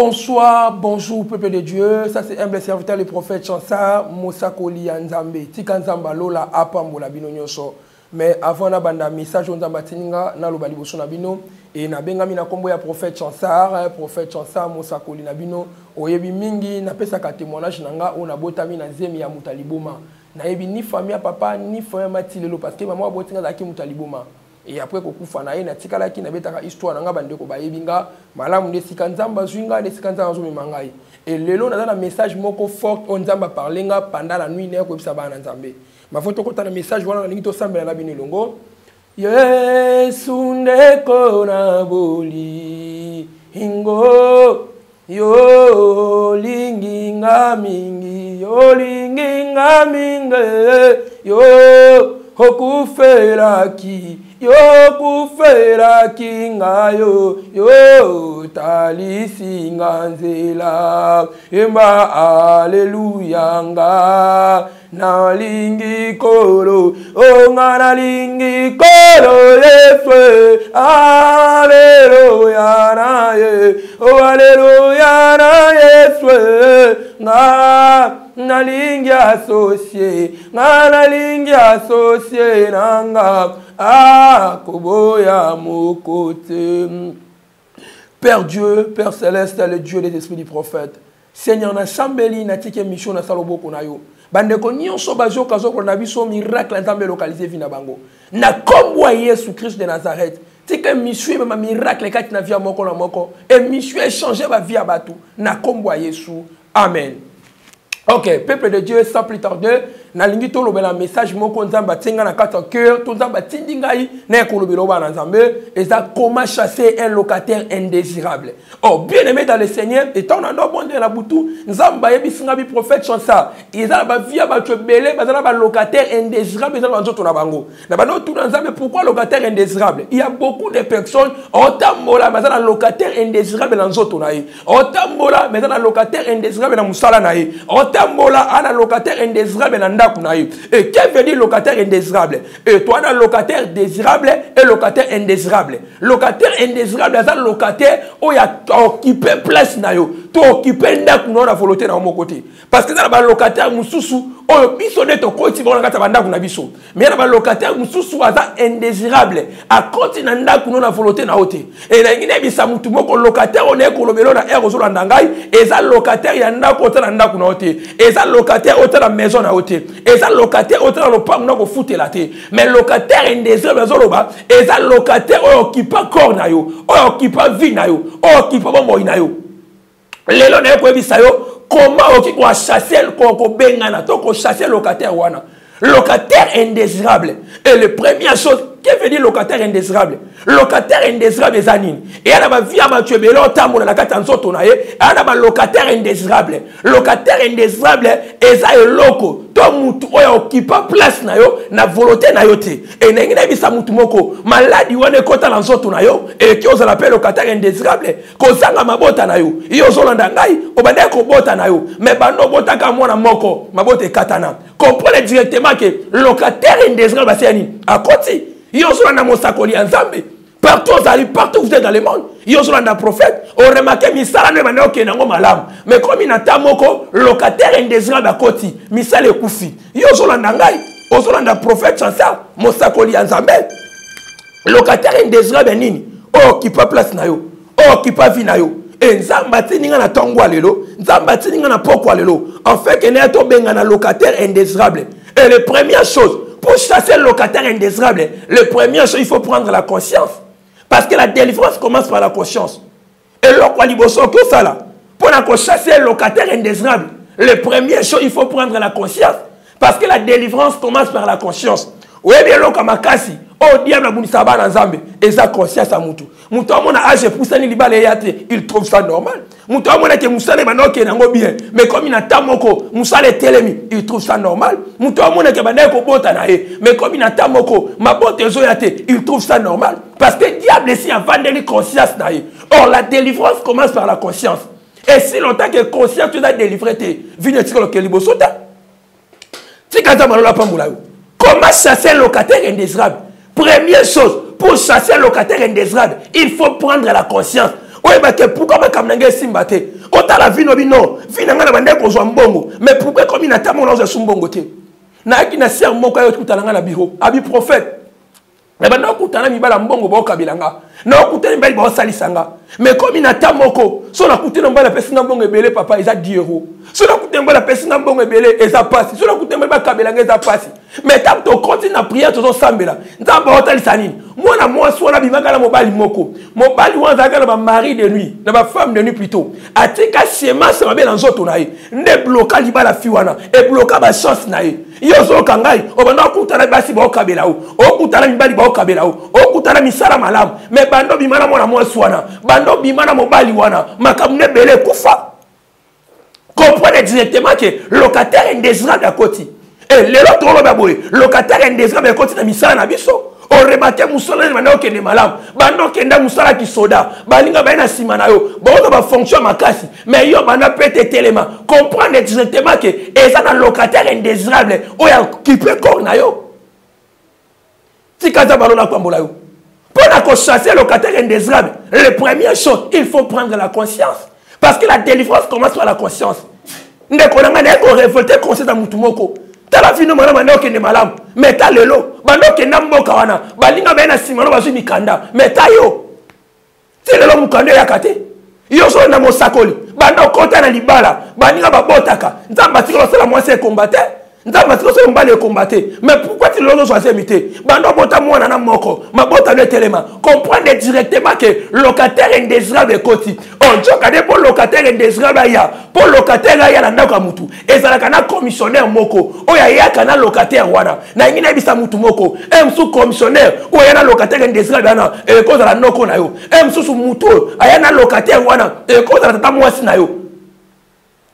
Bonsoir, bonjour peuple de Dieu. Ça c'est humble serviteur le prophète Chansar, Moussakoli Nzambe, Tik Nzamba lola apambola bino nyonso. Mais avant la banda message on zamba tininga na lobali boso na bino et na bengami na kombo ya prophète Chansar Moussakoli na bino oyebi mingi na pesa ka témoignage nanga on abotami na zemi ya mutaliboma. Na yebi ni famille ya papa ni famille matilelo parce que maman abotinga za ki mutaliboma. Et après qu'on couffe na yena tikala ki na betaka histoire nanga bande ko bayebinga malamu de Tik Nzamba zwinga de Tik Nzamba zo mangai et lelo na message moko fort on Nzamba parler nga pendant la nuit na ko bisa ba na Nzambe ma photo ko ta message wala na ngito sambela na bino longo Yesu ndeko na boli ingo yo linginga mingi yo linginga mingi yo hokufela ki yo kufela kinga yo yo talisi nganzela emba alleluia nga nalingi kolo o ngana lingi kolo yesu alleluia na ye o alleluia na yesu na nalingi associé na nalingi associé nanga ah, Koboya Mokote. Père Dieu, Père Céleste, le Dieu des esprits du prophète. Seigneur, na Sambeli, na Tike Michon, na Salobo Konayo. Bandeko nyon so bajo kazo konabiso miracle nzambe localisé vinabango. Na komboa Yesu Christ de Nazareth. Tike Michon, ma miracle kati na via moko na moko. Et Michon échanger ma via batou. Na komboa Yesu. Amen. Ok, peuple de Dieu, sans plus tarder, na lingi to lobela message moko nzamba tinga na kata cœur, to nzamba tindingai na kolobelo bana nzambe, et ça comment chasser un locataire indésirable. Oh, bien-aimé dans le Seigneur, et tant na no bonde la butu, nzamba yebisinga bi prophète Chansar. Ezala ba via ba tebele, bazala ba locataire indésirable, ezala nzoto na bango. Na bano tout nzambe pourquoi locataire indésirable? Il y a beaucoup de personnes otambola bazala locataire indésirable na nzoto na ye. Otambola bazala locataire indésirable na musala na ye. Ana locataire indésirable na ndaku na ye. Et qu'est-ce que veut dire locataire indésirable? Et toi na locataire désirable et locataire indésirable. Locataire indésirable c'est un locataire où il a occupé place na yo. Tu occupé ndaku na volonté na mon côté. Parce que ça ba locataire mususu oyo biso neto koti bona kata bandaku na biso. Mais na ba locataire mususu aza indésirable a koti na ndaku na volonté na ote. Et na ngine bisa mutu moko locataire on est kolobelo na ero zo landangai et ça locataire ya ndaku na ndaku na ote. Et ça locataire autant la maison à hôtel. Et ça locataire autant le parc non foot la thé. Mais locataire indésirable zoloba. Et ça locataire occupe corps na yo, occupe vie na yo, occupe bon na yo. Les lois ne peuvent pas yo. Comment occupe quoi chasser le corps bengana? Tant qu'on chasse locataire wana. Locataire indésirable. Et la première chose, qu'est-ce que veut dire locataire indésirable? Locataire indésirable, zanine. Et à la vie à ma tuer, mais l'autre, on a la carte en sorte, on a eu. À la locataire indésirable. Locataire indésirable, et ça est loco. Tom ou occupe place na yo, na volonté na yote. Et n'a pas sa moutumoko. Malade, ou ne kota en sorte, on a eu. Et qui ose l'appelle locataire indésirable. Kozanga ma bota na yo. Yozolandangai, obaneko bota na yo. Mais bano bota kamona moko. Ma bote katana. Comprenez directement que locataire indésirable, c'est à côté. Yosolanda Moussakoli Nzambe. Partout vous êtes dans le monde. Yosolanda prophète. On remarquait Misala ne m'a aucun malam. Mais comme il n'a pas moko, locataire indésirable à côté. Misala Koufi. Yosolanda Ngai. Yosolanda prophète Chansar. Moussakoli Nzambe. Locataire indésirable nini. Oh, qui pas place na yo. Oh, qui pas vie na yo. Et Nzamba tininga na tongwa lelo. Nzamba tininga na pokwa lelo. En fait, il y a un locataire indésirable. Et la première chose, pour chasser le locataire indésirable, la première chose, il faut prendre la conscience. Parce que la délivrance commence par la conscience. Et lorsqu'on dit que ça là, pour chasser le locataire indésirable, la première chose, il faut prendre la conscience. Parce que la délivrance commence par la conscience. Ou bien l'on comme oh diable bouni sabana nzambe eza conscience à mutu. Mutu amona age poussani libale yate, il trouve ça normal. Mutu amona ke musale banoke nango bien, mais comme il n'attend moko, musale telemi, il trouve ça normal. Mutu amona ke banaye ko bota na ye, mais comme il n'attend moko, mabote zo yate, il trouve ça normal parce que diable si avandeli conscience na ye. Or la délivrance commence par la conscience. Et si longtemps que conscience tu as délivré tes vini tikolo ke libosota. Tikata malola pambula yo. Comment chasser le locataire indésirable? Première chose, pour chasser le locataire indésirable, il faut prendre la conscience. pourquoi ma kamnenge simbate? Ota la vie no bino, vie nanga na bande ko mbongo, mais pourquoi comme ina tamo na sumbongo te? Na ki na ser moko ya kuta na biro, abi prophète. Mais bande ko tana mi bala mbongo ba kabilanga. Na ko tani ba ba salisanga. Mais comme ina tamoko, so na kutena mbala pesina mbongo ebele papa eza 10 euros. So na kutena mbala pesina mbongo ebele eza passe. So na kutena ba kabilanga eza passe. Mais tant que continue la prière tozo sambela. Nzamba otalisa nini? Mwana mwasi wana bimaka na mobali moko. Mobali wanzaka na ba mari de nuit, na ba femme de nuit plutôt. Atika chema sama bela nzoto na ye. Nde bloka libala fi wana, e bloka ba chance na ye. Yo zo kangai, obanda okutana basi ba okabela o. Okutana mibali ba okabela o. Okutana misala malamu. Me bando bimana mwana mwasi wana, bando bimana mobali wana, makamune bele kufa. Comprenez directement que locataire indésirable à côté. Et les autres, locataire indésirable continue à misala na biso. On rebattait Moussola, il n'y a aucun malade. Bando kenda Moussola qui soda. Balinga baina simanayo. Bando ba fonction makasi. Mais yo banda pète tellement. Comprendre exactement que et ça dans locataire indésirable. Oya qui peut corna yo. Tikaza balona kwambola yo. Pour chasser locataire indésirable, les premières choses, il faut prendre la conscience. Parce que la délivrance commence par la conscience. Ndekonanga neko révolter conscience à Moutumoko. T'as la vie de madame, mais t'as le lot. Mais t'as yo. C'est le lot mukande yakate. Yo so na Moussakoli. Bando kota na libala. Baninga babotaka. Nzamba tiko la moi c'est combattre. Nzamba tiko so mbale combattre. Mais pourquoi tu l'as choisi imité? Bando bota moi na moko. Ma bota le telema. Comprendre directement que locataire indésirable koti. On jokade pour locataire indésirable ya. Pour locataire ya na ndaka mutu. Ezala kana commissionnaire moko. Oya ya kana locataire wana. Na ngina bisa mutu moko. Msu commissionnaire oya na locataire indésirable na e cause la noko na yo. Msu mutu aya na locataire wana e cause la tata mwasi na yo.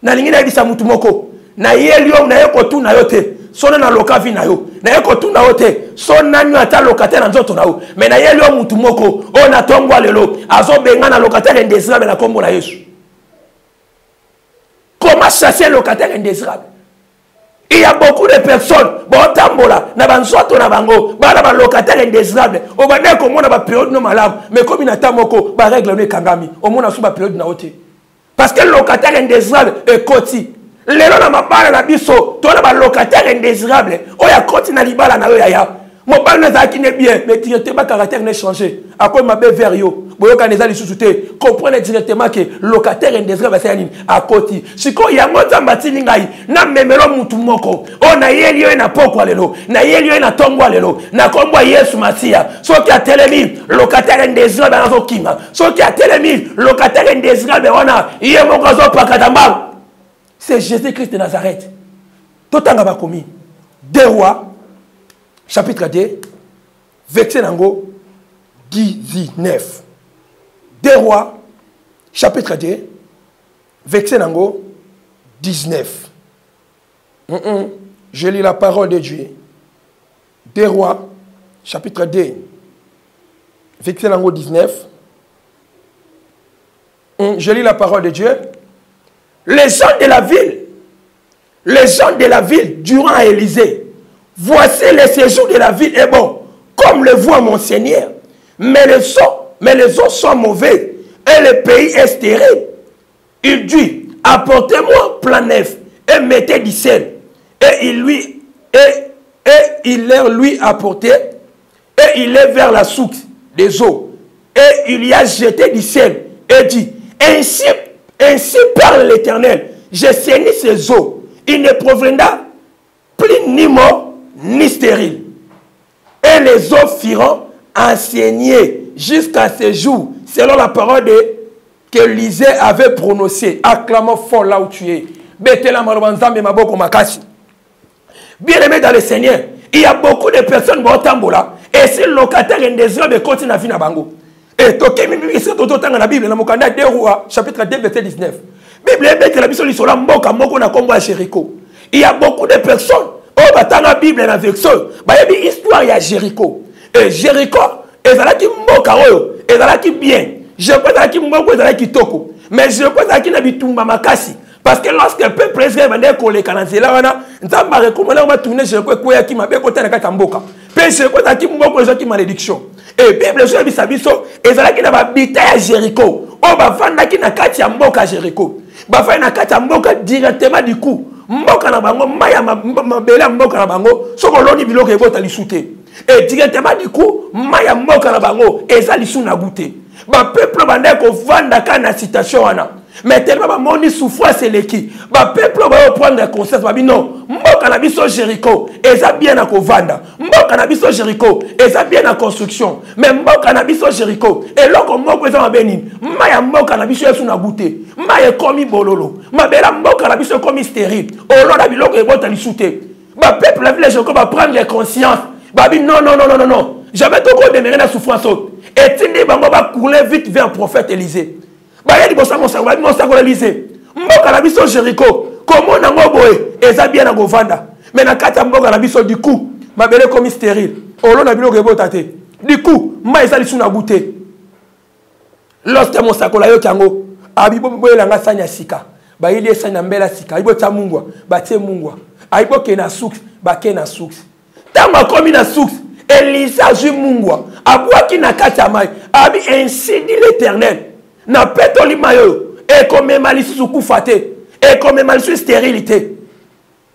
Na ngina bisa mutu moko. Na yeliom na yoko tu na yote sona na lokavi na yo na yoko tu na yote sona nyu ata locataire nzoto na yo mais na yeliom mutu moko ona tongwa lelo azo benga na locataire indésirable na kombo na Yesu. Comment chasser locataire indésirable? Il y a beaucoup de personnes bon tambola na banzoto na bango bana ba locataire indésirable obane ko mona ba période no malamu mais comme na tamoko ba règle no kangami o mona suba période na yote parce que locataire indésirable e koti. Les gens qui sont locataires indésirables, ils continuent à libérer les gens. Mon père n'est bien, mais directement, caractère n'est changé. Après, ma belle verio, comprenez directement que locataire indésirable, c'est un à côté. Si vous avez un peu de temps, vous avez un peu de temps, vous avez un peu de temps, vous avez un peu de temps, vous avez un peu de temps, vous avez c'est Jésus-Christ de Nazareth. Tout le monde a commis. 2 Rois, chapitre 2, verset 19. 2 Rois, chapitre 2, verset 19. Je lis la parole de Dieu. 2 Rois, chapitre 2, verset 19. Je lis la parole de Dieu. Les gens de la ville, durant Élisée, voici le séjour de la ville est bon, comme le voit mon Seigneur. Mais les eaux sont mauvaises et le pays est stérile. Il dit, apportez-moi plein neuf et mettez du sel. Et il leur lui apportait, et il est vers la source des eaux. Et il y a jeté du sel et dit, ainsi parle l'Éternel, je sainis ses eaux, il ne proviendra plus ni mort ni stérile. Et les eaux firont enseigner jusqu'à ce jour, selon la parole que Élisée avait prononcée. Acclamons fort là où tu es. Bien aimé dans le Seigneur, il y a beaucoup de personnes qui ont là. Et si le locataire indésirable continue à vivre à Bango. Et toqué, mais il s'est tout dans la Bible, dans le 2 Rois, chapitre 2, verset 19. Bible est bête, la Bible est sur la moque, à Congo, à Jéricho. Il y a beaucoup de personnes, on va dans la Bible, dans la version, il y a histoire, il y a Jéricho. Et Jéricho, et ça là qui moque à eux, et ça là qui bien. Je crois que ça qui moque, et ça là qui toque. Mais je crois que ça qui n'a plus tout mamakasi. Parce que lorsque le peuple est venu à coller, on va tourner, je crois que qui m'a bien côté à la Katamboka. Puis je crois que ça qui moque, les gens qui malédiction. Et Bible sur bisabiso, ezalaki na babita ya Jéricho. O bavandaki na kati ya mboka Jéricho. Bavai na kati ya mboka directement du coup. Mboka na bango maya mabela mboka na bango soko loni biloko ekota lisute. Et directement du coup maya mboka na bango ezali suna goûter. Ba peuple banda ko vandaka na situation wana. Mais tellement ba moni souffrance eleki. Ba peuple ba prendre conscience ba bino. Mboka na biso Jéricho eza bien na ko vanda. Mboka na biso Jéricho eza bien na construction. Mais mboka na biso Jéricho eloko moko eza mabeni. Maya mboka na biso suna goûter. Maya komi bololo. Mabela mboka na biso komi stérile. Olona biloko ebota lisute. Ba peuple la ville Jéricho ba prendre conscience. Ba bi non. Jamais tout le monde la souffrance. Et tu dis, on va couler vite vers le prophète Élisée. Il dit, Moussakoli Élisée. Moussakoli Jéricho. Comment on a boé? Et ça bien à Govanda. Mais na kata moussakoli du coup, ma belle comme stérile. Olo na bilo gebo tate. Du coup, ma ezali suna goûté. Lorsque Moussakoli yo tango, abibo boé langa sanya sika. Ba ili sanya mbela sika. Ibo ta mungwa, ba te mungwa. Aibo kena souk, ba kena souk. Tamba komi na souk. Elisa Jumungwa, Abouaki Nakatamai, Abi ainsi dit l'Éternel, n'a pétoli mayo, et comme malice sous koufate, et comme malice stérilité.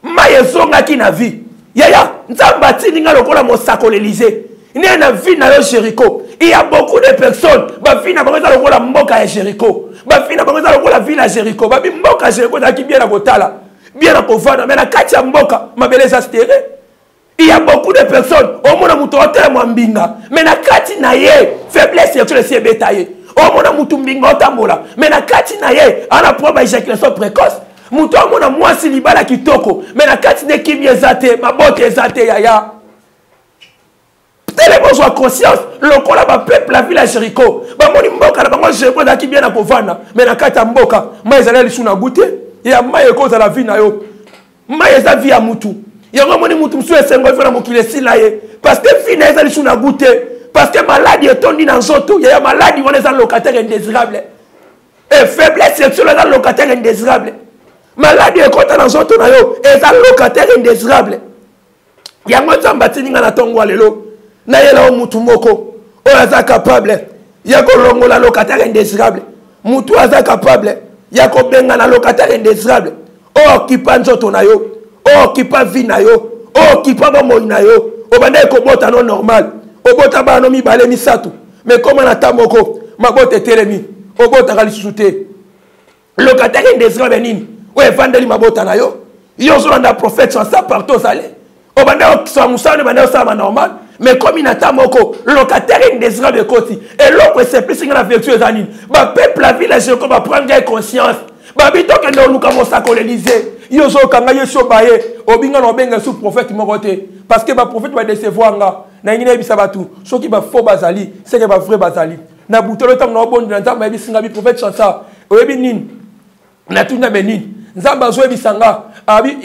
Maïezonga qui n'a vie. Yaya, Nzambati n'a pas Moussakoli Élisée. Il y a une vie dans Jéricho. Il y a beaucoup de personnes qui n'ont pas la moka à Jéricho. Qui n'ont pas la ville à Jéricho. Qui n'ont pas la Jéricho qui bien à Botala. Bien à Bovana, mais la Katia Moka, ma belle stérile. Il y a beaucoup de personnes, au monde moutoté mwambinga, mais na kati na ye, faiblesse sexuelle c'est bétaillé. Au monde moutumbinga otambola, mais na kati na ye, ana proba éjaculation précoce. Mouto mona mwasi libala kitoko, mais na kati ne kimye zate, mabote ezate yaya. Tellement soit conscience, lokola ba peuple la ville à Jéricho. Ba moni mboka na bango Jéricho na kibiya na kovana, mais na kati mboka, ma ezala lisuna goûter, ya ma ekoza la vie na yo. Ma eza vie ya mutu. Il y a un moment où parce que finesse sont goûté, parce que maladie est tombée dans son tour. Il y a maladie on est un locataire indésirable. Et faiblesse sexuelle dans locataire indésirable. Maladie est content dans son tour et un locataire indésirable. Il y a un moment où il y a un mutumoko oza capable. Il y a un locataire indésirable. Mutu oza capable. Il y a un locataire indésirable. Oh qui prend son tour oh qui pas vie na yo oh qui pas bon na yo obanda ko bota non normal obota ba no mi balé mi satu mais comment na tamoko mabote telemi obota ka lisute locataire indésirable nini ouais vandeli mabota na yo yo so nda prophète Chansar partout allé obanda so musane banda so ma normal mais comme il na tamoko locataire indésirable koti et loko c'est plus nga la vertu ezani ba peuple la ville je ko ba prendre conscience ba bitoke ndo luka Moussakoli Élisée yozo kanga yeso baye obinga no benga sous prophète mokote parce que ba prophète va décevoir nga na ngine bisa batu soki ba faux bazali c'est que ba vrai bazali na butolo tam na bondi na Nzamba bisinga bi prophète Chansar oyebi nini na tuna benin Nzamba zo bisanga abi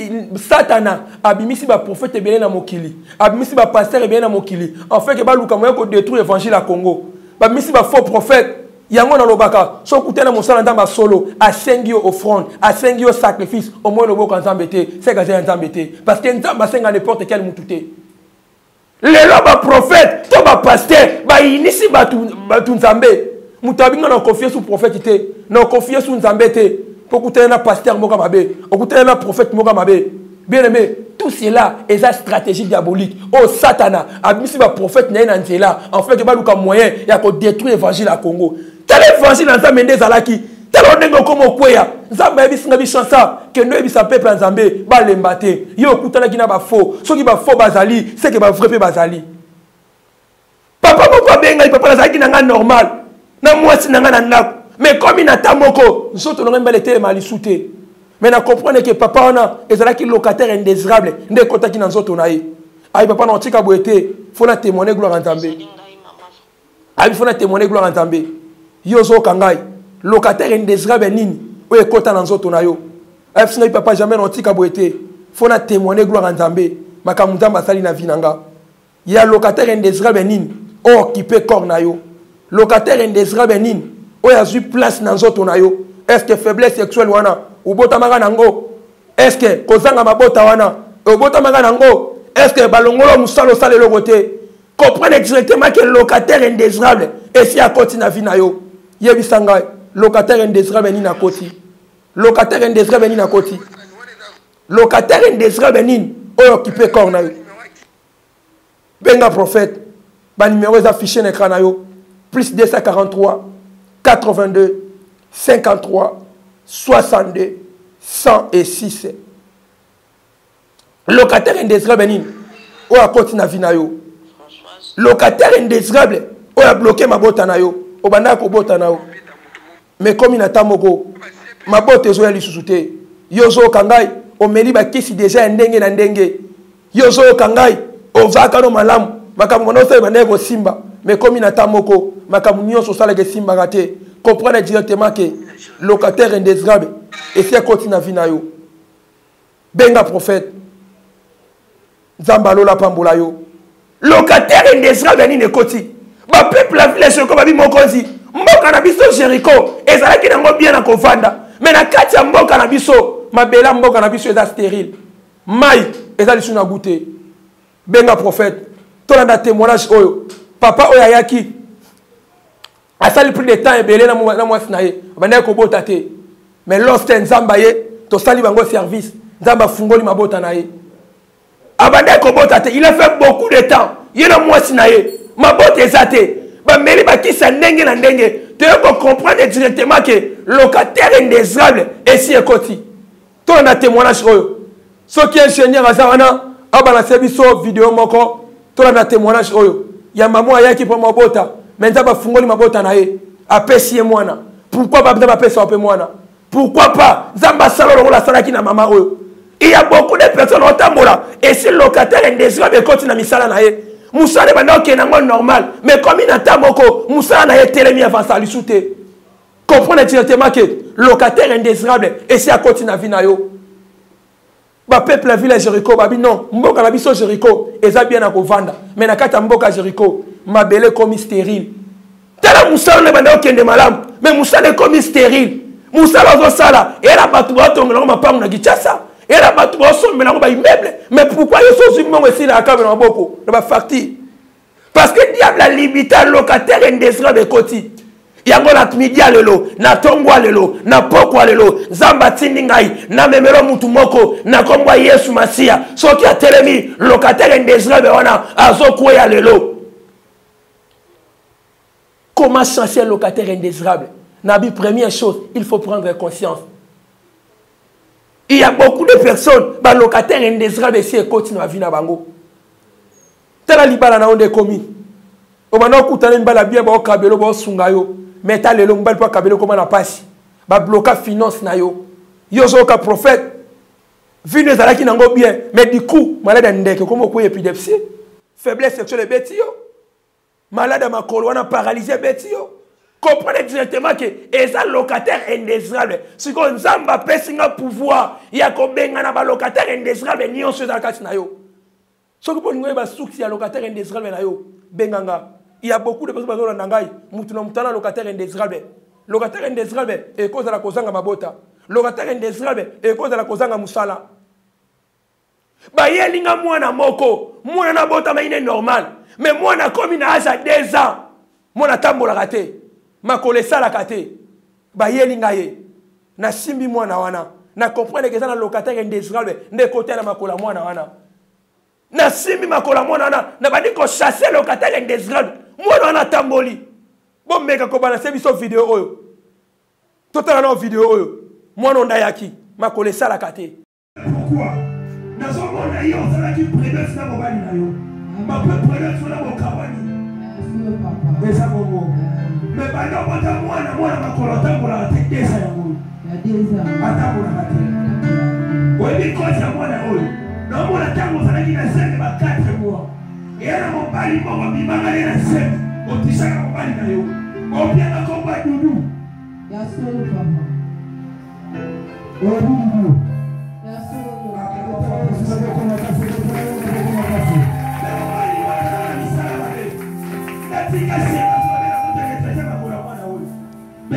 satana abimisi ba prophète ebele na mokili abimisi ba pasteur ebele na mokili en fait que ba luka moyo ko détruire évangile à Congo ba misi ba faux prophète yango na lobaka so kutena mosala ndamba solo asengio offrande asengio sacrifice au moins le boko Nzambe te c'est que j'ai Nzambe te parce que Nzamba senga n'importe quel mututé les loba prophète to ba pasteur ba inisi batu Nzambe mutabinga na confier sous prophète te na confier sous Nzambe te pour kutena pasteur moka mabe okutena prophète moka mabe bien-aimé tout cela est une stratégie diabolique. Oh Satana, abimisi ba prophète na en nzela en fait ba luka moyen ya ko détruire évangile à Congo. Tel évangile en Nzambe ndezalaki tel onengo komo kwea Nzambe ebisinga bishansa que no ebisa peuple en Nzambe ba lembate yo kutana kina ba faux so ki ba faux bazali c'est que ba vrai pe bazali papa papa benga papa zaki na nga normal na mwasi na nga na ndako mais comme inata moko nzoto longa mbele te malisuté mais na comprendre que papa ona ezalaki locataire indésirable nde kota ki na nzoto na ye ay papa na tika boete faut na témoigner gloire en Nzambe ay faut na témoigner gloire en Nzambe yozo kangai locataire indésirable nini oye kota na nzoto na yo ay sina papa jamais na tika boete faut na témoigner gloire en Nzambe makamu Nzambe asali na vinanga ya locataire indésirable nini or qui peut corps na yo locataire indésirable nini oye azui place na nzoto na yo est-ce que faiblesse sexuelle wana ou botamaka nango est-ce que kozanga mabota wana ou botamaka nango est-ce que balongolo musalo sale lokote Comprenez directement que le locataire est indésirable. Et si à côté na vinayo, yebisanga locataire indésirable ni na côté. Locataire indésirable ni na côté. Locataire indésirable ni occupé corna. Benga prophète, ba numéro est affiché na écran yo. Plus 243 82 53 62 106. Locataire indésirable ni ou à côté na vinayo. Locataire indésirable, on a bloqué ma botte na yo, on a bloqué ma botte. Mais comme il n'a pas ma botte est joyeuse sous-souté. Yozo kangai, on me dit que si déjà ndenge na ndenge. Yozo kangai, on va quand on malam, ma camouflage est banné au Simba. Mais comme il n'a pas ma camouflage sociale est Simba raté. Comprenez directement que locataire indésirable et si elle continue à vina yo. Benga prophète, Zambalo la pambola yo. Locataire indésirable à Ninekoti. Ma peuple a vu les choses comme Abi Mokosi. Mbokanabiso Jéricho. Et ça a été bien à Kovanda. Mais la Katia Mbokanabiso. Ma belle Mbokanabiso est stérile. Maï, et ça a goûté. Benga prophète. Tout le témoignage. Papa Oyayaki. A ça le plus de temps et belé dans mon snaïe. Mais lorsque Nzambaye, tu sali bango service. Nzamba fungoli mabotanaye. Il a fait beaucoup de temps. Il a moins signé. Ma botte est athée. Mais les bâtis sont n'engagés en n'engagés. Tu peux comprendre directement que locataire indésirable est si écouté. Toi on a témoignage. Ceux qui ingénieurs à Zavana, à Balasebiso vidéo moko. Toi on a témoignage. Il y a maman ayaki qui prend ma botte. Mais ça va fungoli ma botte naé. Apesi moi na. Pourquoi pas besoin d'apesi un peu moi na? Pourquoi pas? Zamba salon la salaki na maman oyo. Il y a beaucoup de personnes en Tambola. Et si le locataire indésirable continue à misala naé, Moussa n'est pas normal. Mais comme il n'entend beaucoup, Moussa n'a été mis avant ça lui souter. Comprenez directement que le locataire indésirable et si à continue à vivre naé. Bah peuple la ville Jéricho, bah non, mboka la biso Jéricho, et ça bien à Kovanda. Mais na kata mboka Jéricho, ma belle comme stérile. Tela Moussa n'est pas aucun de malam, mais Moussa n'est comme stérile. Moussa va ça là, et la batoua tombe dans ma pam na gichasa. Et là, tu vas sommer dans l'immeuble. Mais pourquoi ils sont humains aussi dans la caméra en beaucoup? Dans ma facture. Parce que le diable a limité le locataire indésirable de côté. Il y a un média le lot, na tongwa le lot, na pokwa le lot, zamba tiningai, na memelo mutumoko, na kongwa Yesu Masia. So qui a télémi, locataire indésirable wana, azokouya le lot. Comment chasser un locataire indésirable? Nabi, première chose, il faut prendre conscience. Il y a beaucoup de personnes, les locataires indésirables ici et continuent à vivre à Bango. T'as la libala na onde komi. Au moment où t'as une balle bien, bah au cabelo, bah au sungayo. Mais t'as les longues balles pour cabelo comment la passe. Bah bloquer finance na yo. Yo zoka prophète. Vu les alaki n'ango bien, mais du coup malade ndeke comme quoi épidémie, faiblesse sexuelle bétio, malade ma colonne paralysé bétio. Comprenez directement que les locataires indésirables, si on zamba personne n'a pouvoir, il y a combien de locataires indésirables ni on se dans casse na yo. Ceux qui pour nous ba souci à locataires indésirables na yo, benganga. Il y a beaucoup de personnes dans nangai, mutu na mutana locataire indésirable. Locataire indésirable et cause la kozanga mabota. Locataire indésirable et cause la kozanga musala. Ba yelinga mwana moko, mwana bota mais normal. Mais mwana comme na âge à 2 ans, mwana tambo la raté. Ma colessa la kate, ba yelingaye, na simbi mwana wana, na comprendre que ça na locataire indésirable, ne kote na makola mwana wana, na simbi makola mwana wana, na ba diko chasser locataire indésirable, mwana wana tamboli, bon meka ko bana service vidéo oyo, total na vidéo oyo, mwana ondayaki, ma colessa la kate. Pourquoi? Dans ce monde là, on sait qui prédéce na mobali na yo, ma peut prédéce na mokawani. Mais ça bon. Mais pendant moi ma des ça a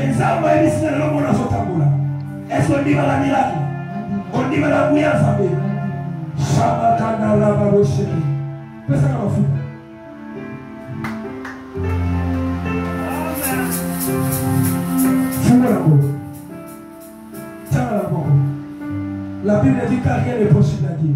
mais ça va être sur l'homme à Sotambola. Est-ce qu'on dit à la miracle? On dit à la bouillance à Bé. Chabatana la babouche. Mais ça va foutre. La Bible dit car rien n'est possible à Dieu.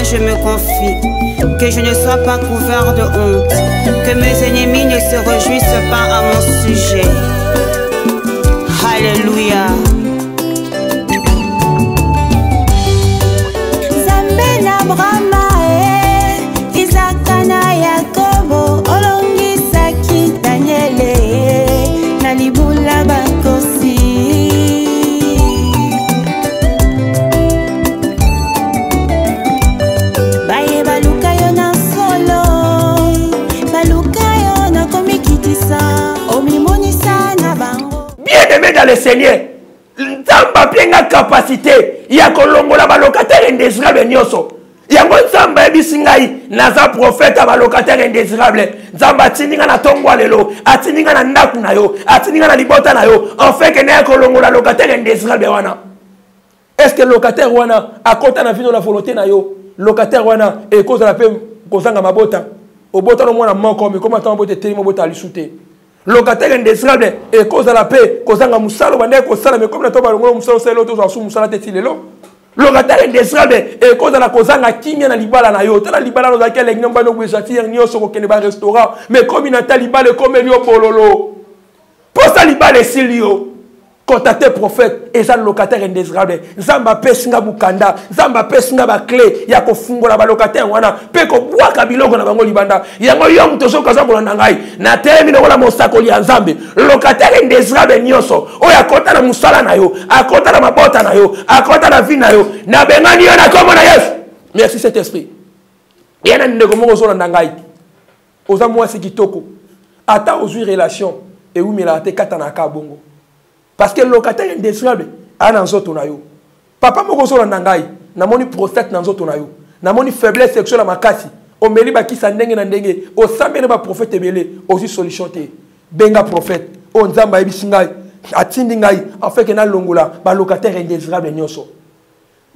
Je me confie, que je ne sois pas couvert de honte, que mes ennemis ne se réjouissent pas à mon sujet. Alléluia. Le Seigneur, Nzamba bien a capacité. Il y a que l'ongola balocataire indésirable nyoso. Il y a un Nzamba ebisingai, naza prophète balocataire indésirable. Nzamba tininga na tongwa lelo, atininga na ndaku na yo, atininga na libota na yo. En fait que na kolongola locataire indésirable wana. Est-ce que locataire wana a kota na vino na volonté na yo? Locataire wana e cause la paix kozanga mabota. Obota no mwana manko mi comment tambo te telimo bota li souter. Locataire indésirable et cause à la paix, cause à Moussalo, mais comme la tombe à Moussalo, c'est l'autre, on Moussala Tétilélo. Locataire indésirable et cause à la cause à Kimia Libala Nayo, Tala Libala, dans laquelle les Nombano Béjatir, Nioso, Keneba Restaurant, mais comme il n'a pas Libale, comme Elio Pololo. Posta Libale, Silio. Contactez prophète, et ça locataire indésirable. Zamba Pessinga Bukanda, Zamba Pessinga Bakle, Yako Fungo la locataire, Wana, Peko Wakabiloko na Bango Libanda, Yango Yom Toso Kazambo Nangai, Natemino la Moussakoli Nzambe, locataire indésirable Nyoso, Oya Kota la Moussala Nayo, Akota la Mabota Nayo, Akota la Vinayo, Nabengani Yona Komonayes. Merci Saint-Esprit. Yana Negomo Zola Nangai, Osamoa Sikitoko, Ata Ozu Relation, et Oumirate Katanaka Bongo. Parce que le locataire indésirable a dans son tonayo. Papa Mokoso Nangai, n'a moni prophète dans son tonayo. N'a moni faiblesse sexuelle à ma casse. On me liba qui s'endenge n'endenge. On s'amène pas prophète et belé. Aussi solution te. Benga prophète. On zamba ebisingai. Atindingai. En fait, que na longola. Ba locataire indésirable nyoso.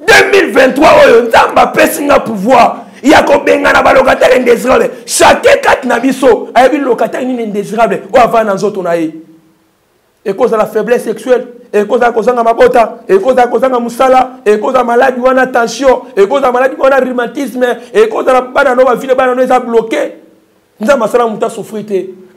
2023, on zamba pesinga pouvoir. Yako benga na ba locataire indésirable. Chacun kat nabiso. A eu locataire indésirable. Ou avant dans son tonayo. Et cause de la faiblesse sexuelle, et cause de la mabota, et cause de la moussala, et cause de la maladie ou la tension, et cause de la maladie ou la rhumatisme, et cause de la banane, la vie de banane est bloquée. Nous avons souffert.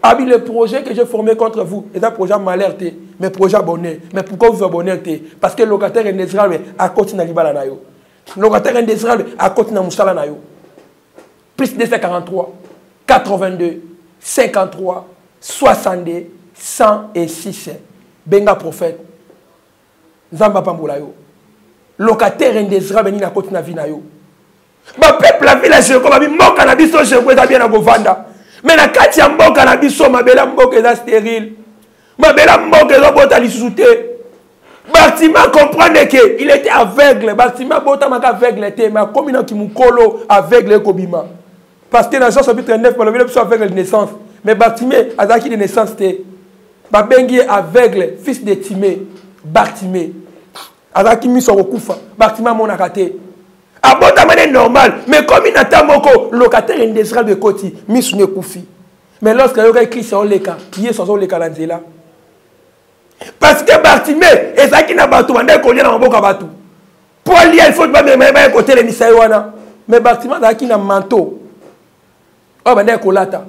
Abi les projets que j'ai formés contre vous, c'est un projet malheur, mais projet bonheur. Mais pourquoi vous abonnez? Parce que le locataire indésirable a continué à l'ibala. Le locataire indésirable a continué à moussala. Plus 243, 82, 53, 62. 106. Benga prophète. Zamba Pamboulayo. Locataire indésirable ni na koti na vinayo. Ma peuple la ville à Jéricho, ma vie manque à la biso Jéricho et bien à Govanda. Mais la carte à manque à la biso, ma belle manque est stérile. Ma belle manque est robot à l'issouté. Bartimée comprenait qu'il était aveugle. Bartimée botamaka aveugle était, mais comme il a qui moukolo aveugle Kobima. Parce que dans Jean chapitre 9, le Bible soit aveugle de naissance. Mais Bartimée a acquis de naissance. Babengi aveugle, fils de Timée, Bartimée. Azaki mis sur Okufa, Bartimée mon raté. Abondamment normal, mais comme il attend moko, locataire indésirable de Koti, mis sur Nekoufi. Mais lorsque il y a écrit sur les cas, qui est sur les cas l'Anzela. Parce que Bartimée, Azaki n'a pas tout, on a collé dans le Bokabatu. Pour aller, il faut pas me côté les Misaïwana. Mais Bartimée, Azaki n'a manteau. Oh, on a collé là.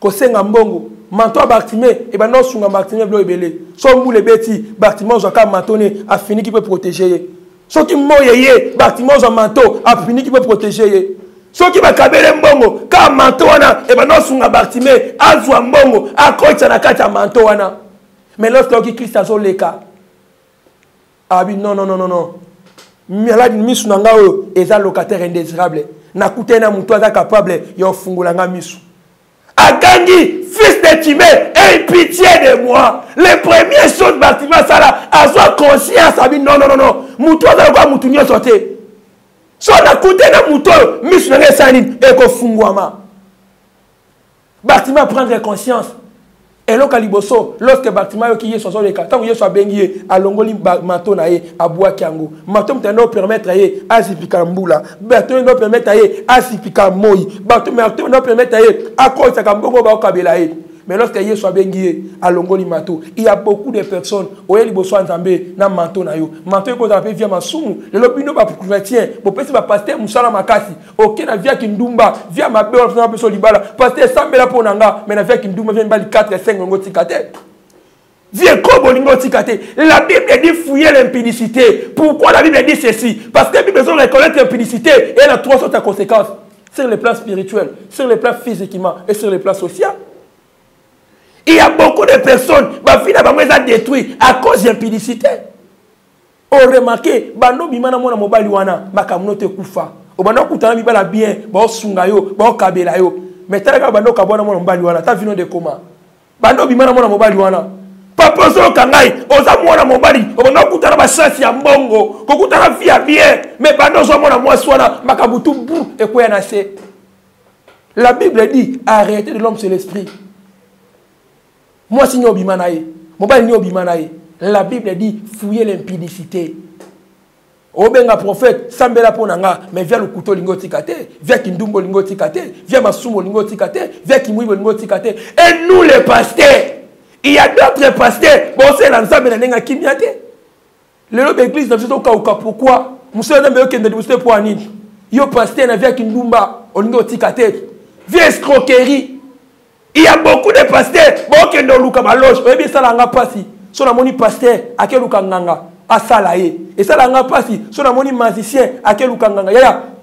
Kosenga mbongo. Manto Bartimée, et ben non, si on a Bartimée, bleu et belé. Son boule et béti, Bartimée, on a mantonné, a fini qui peut protéger. Ceux qui moyé, Bartimée, on a manteau, a fini qui peut protéger. Ceux qui va caber mbongo, car mantona, et ben non, si on a Bartimée, a zoua mbongo, a coach à la carte à mantona. Mais lorsque Christ a son leka, ah oui, non, non, non, non, non. Malade, mis ou nanga, et un locataire indésirable. N'a coûté un mouton capable, yon fungulanga mis. Agangi, fils de Timée, aie pitié de moi. Les premiers sons de Bartimée, ça là, à soi conscience, a dit non, non, non, non. Mouton, ça va moutonner sauter. Si on a coûté un mouton, missionnaire Saline, et qu'on fungouama. Bartimée prendre conscience. Et l'ocaliboso, lorsque Bartimée qui est sur son écart, tant qu'il est sur Bengué, à Longoli, Matonae, à Boakiango, Matom t'en a permettre à Zipikamboula, Bartomé n'a permettre à Zipikamoy, Bartomé n'a permettre à Koïsakambogo, Bakabelae. Mais lorsque il est sur Bengué, à Longoli, Mato, il y a beaucoup de personnes, au Eliboso Nzambe, dans Matonayo. Mato, quand on appelle via Massoumou, le lobino va pour chrétien, pour passer ma pasteur Moussala Makasi, ok, na via Kindumba, via ma belle, on a appelé Solibala, pasteur Sambela Ponanga, mais na via Kindumba, vient bali 4 et 5 ngotikate. Via Kobolingo Tikate. La Bible dit fouiller l'impudicité. Pourquoi la Bible dit ceci? Parce que la Bible doit reconnaître l'impudicité et elle a 3 sortes de conséquences. Sur le plan spirituel, sur le plan physiquement et sur le plan social. Il y a beaucoup de personnes qui sont détruites à cause d'impudicité. On remarque, bando bimana mona mobali wana makamuno te kufa. Obando kutana bibala bien, ba osunga yo, ba okabela yo. Mais tanga bando kabwana mona mobali wana, ta vino de koma. Bando bimana mona mobali wana. Papa zo kangai, oza mona mobali, obando kutana ba chance ya mbongo, kokutana via bien, mais bando zo mona mwasi wana makabutu bu ekoya na se. La Bible dit arrêtez de l'homme c'est l'esprit. Moi, si nous bimanaï, mon bal n'y bimanaï. La Bible dit fouiller l'impudicité. Obenga prophète, Sambela Ponanga, mais via le couteau lingotikate, via Kindumbo lingotikate, via Masumo lingotikate, via Kimouibo lingotikate. Et nous les pasteurs, il y a d'autres pasteurs, bon c'est l'ensemble de la Kimiate. Le lobe église n'a pas au cas pourquoi. Monsieur n'a pas eu de booster pour Anil. Yo pasteur n'a via Kindumba, lingotikate, via escroquerie. Il y a beaucoup de pasteurs qui sont dans la loge. Vous avez ça, passé. Si on a mon pasteur, à quel lukanganga, à Salaye. Et ça, on a passé. Si on a mon magicien, à quel lukanganga.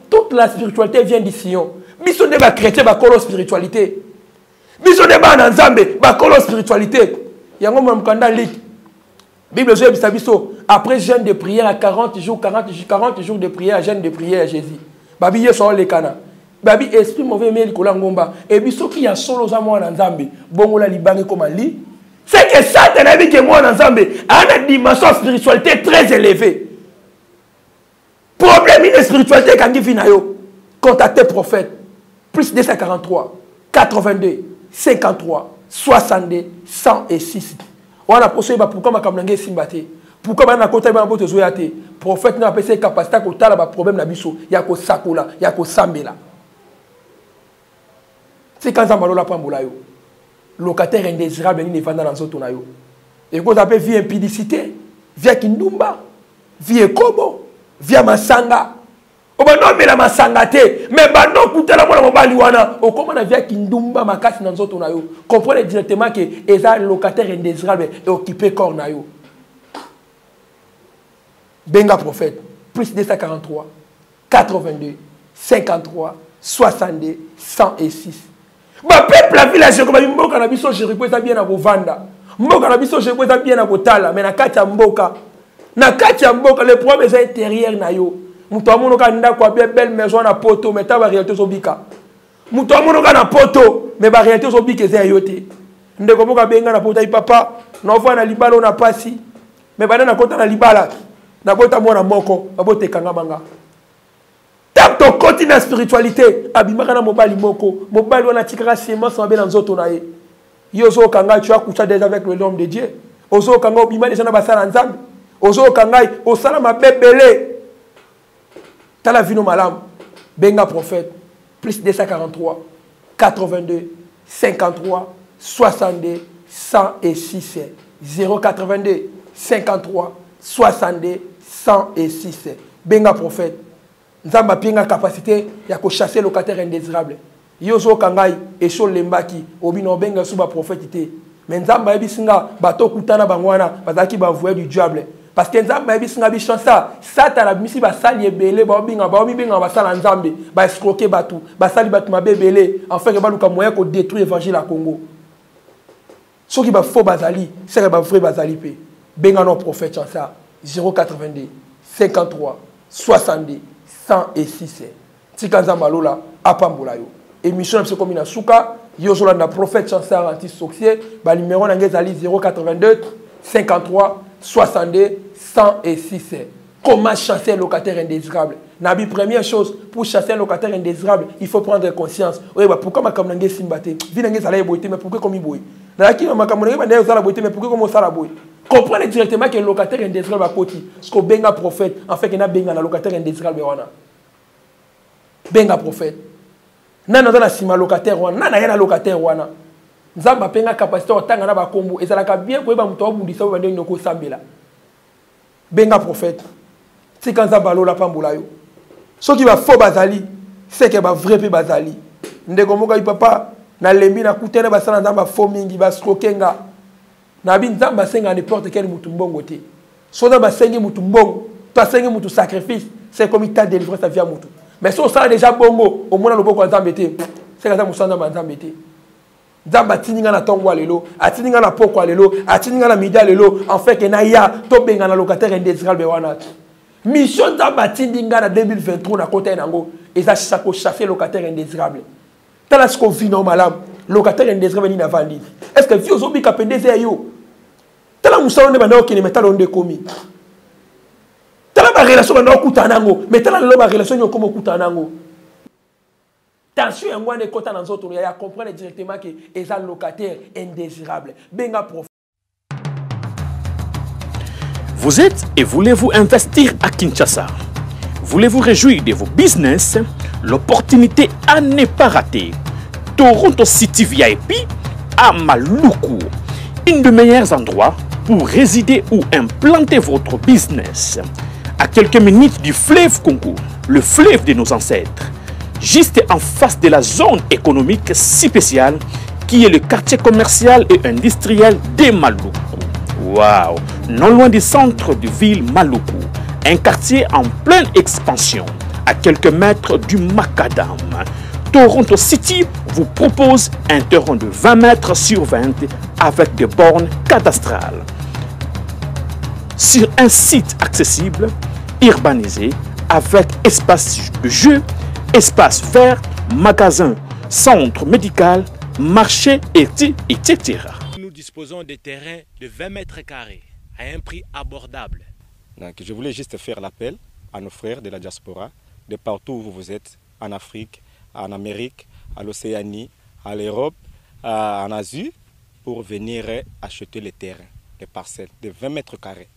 Toute la spiritualité vient d'ici. Mais si on est chrétien, on a une spiritualité. Mais si on est en Nzambe, on a une spiritualité. Il y a un homme qui a dit Bible, après jeûne de prière à 40 jours, 40 jours de prière, jeûne de prière à Jésus. Babi, sont les canards. Babi esprit mauvais mais il ngomba et biso qui a solo za mwana nzambe bongo la libange comme li c'est que Satan a dit que mwana nzambe a une dimension spiritualité très élevée. Problème de spiritualité quand il vient na yo contacter prophète plus 243 82 53 62 106 on a posé ba pourquoi makamlange simbate pourquoi on a contacté ba boto zoyate prophète n'a pas ses capacités ko tala ba problème na biso ya ko sakola ya ko sambela. C'est quand ça malola pambola yo. Locataire indésirable ni vendre dans son tonayo. Et qu'on appelle via impudicité, via kindumba, via kobo, via masanga. Obano mela masanga te, mais bano kutela mona mobali wana, okomana via kindumba makasi dans son tonayo. Comprenez directement que eza locataire indésirable et occupé corps nayo. Benga prophète, plus 243 82 53 62 106. Ma peuple la village comme mboka na biso Jéricho eza bien na Bovanda. Mboka na biso Jéricho eza bien na Kotala, mais na kati ya mboka. Na kati ya mboka le problème eza intérieur na yo. Mutamunu kanda kwa belle maison na poto mais ta ba réalité sobika. Mutamunu kana poto mais ba réalité sobike ze yote. Ndeko moka benga na poto papa na ofana libala na pasi mais bana na kota na libala na kota mwana moko babote kangamanga. Tant to continue la spiritualité abimaka na mobali moko mobali wana tikara sema sans be na nzoto na ye. Yozo kanga tu as couché déjà avec le homme de Dieu. Ozo kanga obima déjà na basala nzambe. Ozo kanga osala mabebele. Tala vino malam, benga prophète, plus 243, 82, 53, 62, 106, 082, 53, 62, 106. Benga prophète, Nzamba pinga capacité, yako chasser locataire indésirable. Yozo kangai, esho lembaki, obino benga souba prophétité. Mais Nzamba ebisinga, bato kutana bangwana, bazaki bavoué du diable. Parce que Nzambe a dit que Chansar, Satan a dit que Satan est belé, il a dit 106. Comment chasser un locataire indésirable? La première chose, pour chasser un locataire indésirable, il faut prendre conscience. Pourquoi ma camarade est simbaté? Mais pourquoi comme il boit? Comprenez directement que le locataire indésirable à côté. Ce que benga prophète, en fait, il y a un locataire indésirable. Benga prophète. Il y a un locataire. Il y a un locataire. Nous avons une capacité de temps à combo. Et ça a bien pour nous dire que nous avons benga prophète, c'est quand ça balou la pamboulayo. Ce qui va faux bazali, c'est que va vrai pe bazali. Ndegomoka papa na lembi na kutena basana nzamba faux mingi ba strokenga. Na bin nzamba senga n'importe quel mutu mbongo te. So nzamba sengi mutu mbongo, ta sengi mutu sacrifice, c'est comme il t'a délivré sa vie à mutu. Mais si on sera déjà bongo, au moins le boko nzamba te. C'est quand ça musanda nzamba te. Nzamba tininga na tongo alelo, atininga na poko alelo, atininga na midi alelo, en fait que na ya tobenga na locataire indésirable wana. Mission nzamba tininga na 2023 na côté nango, eza sako chasser locataire indésirable. Tala ce qu'on vit normalam, locataire indésirable ni na vandi. Est-ce que vieux zombie ka pendeze yo? Tala musa onde bana okene metala onde komi. Tala ba relation na okutanango, metala lo ba relation yo komo okutanango. Tension yango ane kota na nzoto ya comprendre directement que eza locataire indésirable. Benga prof. Vous êtes et voulez-vous investir à Kinshasa? Voulez-vous réjouir de vos business? L'opportunité à ne pas rater. Toronto City VIP à Maloukou. Une des meilleurs endroits pour résider ou implanter votre business. À quelques minutes du fleuve Congo, le fleuve de nos ancêtres. Juste en face de la zone économique si spéciale qui est le quartier commercial et industriel de Maloukou. Waouh! Non loin du centre de ville Maloukou, un quartier en pleine expansion, à quelques mètres du Macadam. Toronto City vous propose un terrain de 20 mètres sur 20 avec des bornes cadastrales. Sur un site accessible, urbanisé, avec espace de jeu, espace vert, magasin, centre médical, marché, etc. Nous disposons de terrains de 20 mètres carrés à un prix abordable. Donc, je voulais juste faire l'appel à nos frères de la diaspora, de partout où vous êtes, en Afrique, en Amérique, à l'Océanie, à l'Europe, en Asie, pour venir acheter les terrains, les parcelles de 20 mètres carrés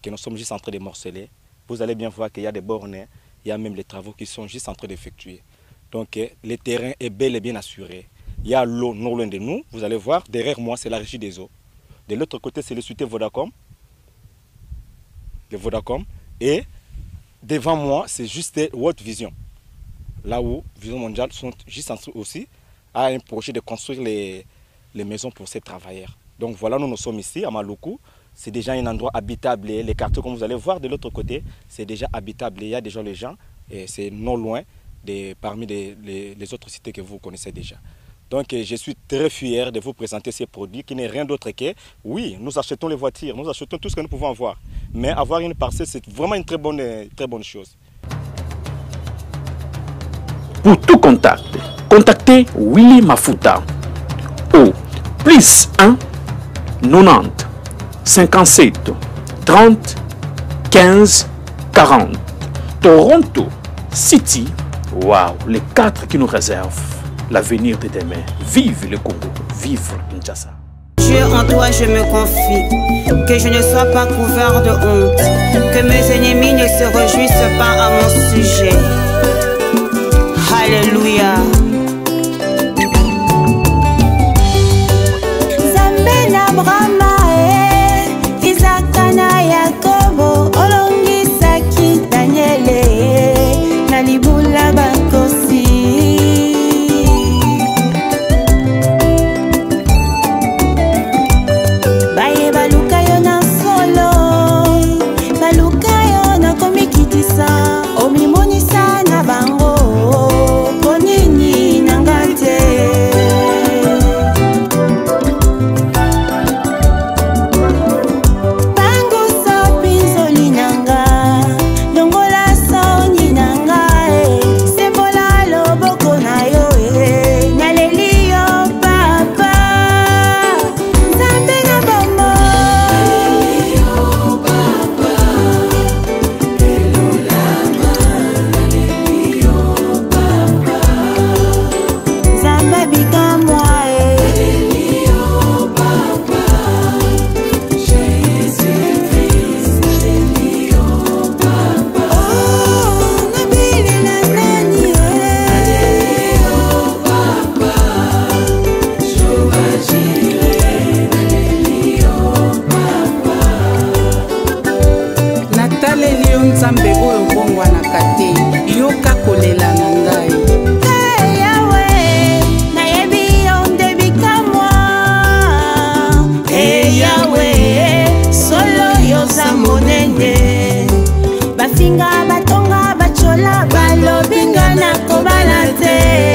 que nous sommes juste en train de morceler. Vous allez bien voir qu'il y a des bornes. Il y a même les travaux qui sont juste en train d'effectuer. Donc le terrain est bel et bien assuré. Il y a l'eau non loin de nous. Vous allez voir, derrière moi, c'est la régie des eaux. De l'autre côté, c'est le site Vodacom. Le Vodacom. Et devant moi, c'est juste World Vision. Là où Vision Mondiale sont juste en train aussi à un projet de construire les maisons pour ces travailleurs. Donc voilà, nous sommes ici à Maloukou. C'est déjà un endroit habitable. Et les quartiers, comme vous allez voir de l'autre côté, c'est déjà habitable. Et il y a déjà les gens et c'est non loin parmi les autres cités que vous connaissez déjà. Donc je suis très fier de vous présenter ces produits qui n'est rien d'autre que, oui, nous achetons les voitures, nous achetons tout ce que nous pouvons avoir. Mais avoir une parcelle, c'est vraiment une très bonne chose. Pour tout contact, contactez Willy Mafuta au +1 90 57 30 15 40. Toronto City, waouh, les 4 qui nous réservent l'avenir de demain. Vive le Congo, vive Kinshasa. Dieu, en toi je me confie, que je ne sois pas couvert de honte, que mes ennemis ne se réjouissent pas à mon sujet. Alléluia. Batonga bachola balobinga na kobalate.